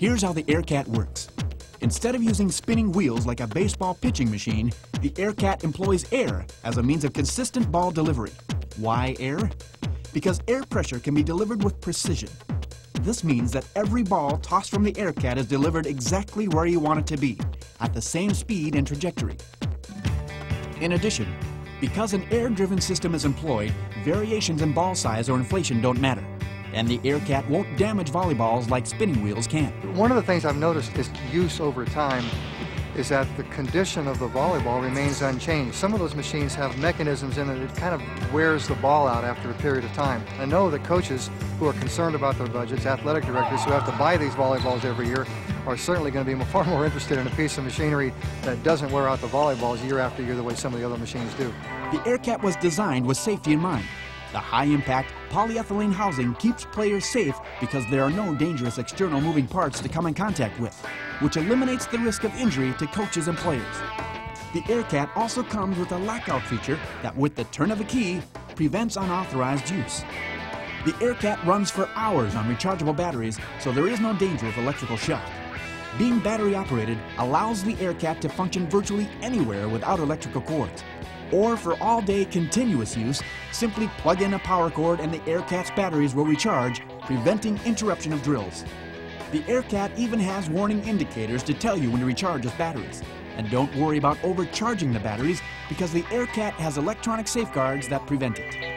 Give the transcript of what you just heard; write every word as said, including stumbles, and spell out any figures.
Here's how the AirCAT works. Instead of using spinning wheels like a baseball pitching machine, the AirCAT employs air as a means of consistent ball delivery. Why air? Because air pressure can be delivered with precision. This means that every ball tossed from the AirCAT is delivered exactly where you want it to be, at the same speed and trajectory. In addition, because an air-driven system is employed, variations in ball size or inflation don't matter. And the AirCAT won't damage volleyballs like spinning wheels can. One of the things I've noticed is use over time is that the condition of the volleyball remains unchanged. Some of those machines have mechanisms in it that kind of wears the ball out after a period of time. I know that coaches who are concerned about their budgets, athletic directors who have to buy these volleyballs every year, are certainly going to be far more interested in a piece of machinery that doesn't wear out the volleyballs year after year the way some of the other machines do. The AirCAT was designed with safety in mind. The high-impact polyethylene housing keeps players safe because there are no dangerous external moving parts to come in contact with, which eliminates the risk of injury to coaches and players. The AirCAT also comes with a lockout feature that, with the turn of a key, prevents unauthorized use. The AirCAT runs for hours on rechargeable batteries, so there is no danger of electrical shock. Being battery-operated allows the AirCAT to function virtually anywhere without electrical cords. Or for all-day continuous use, simply plug in a power cord and the AirCAT's batteries will recharge, preventing interruption of drills. The AirCAT even has warning indicators to tell you when to recharge its batteries. And don't worry about overcharging the batteries because the AirCAT has electronic safeguards that prevent it.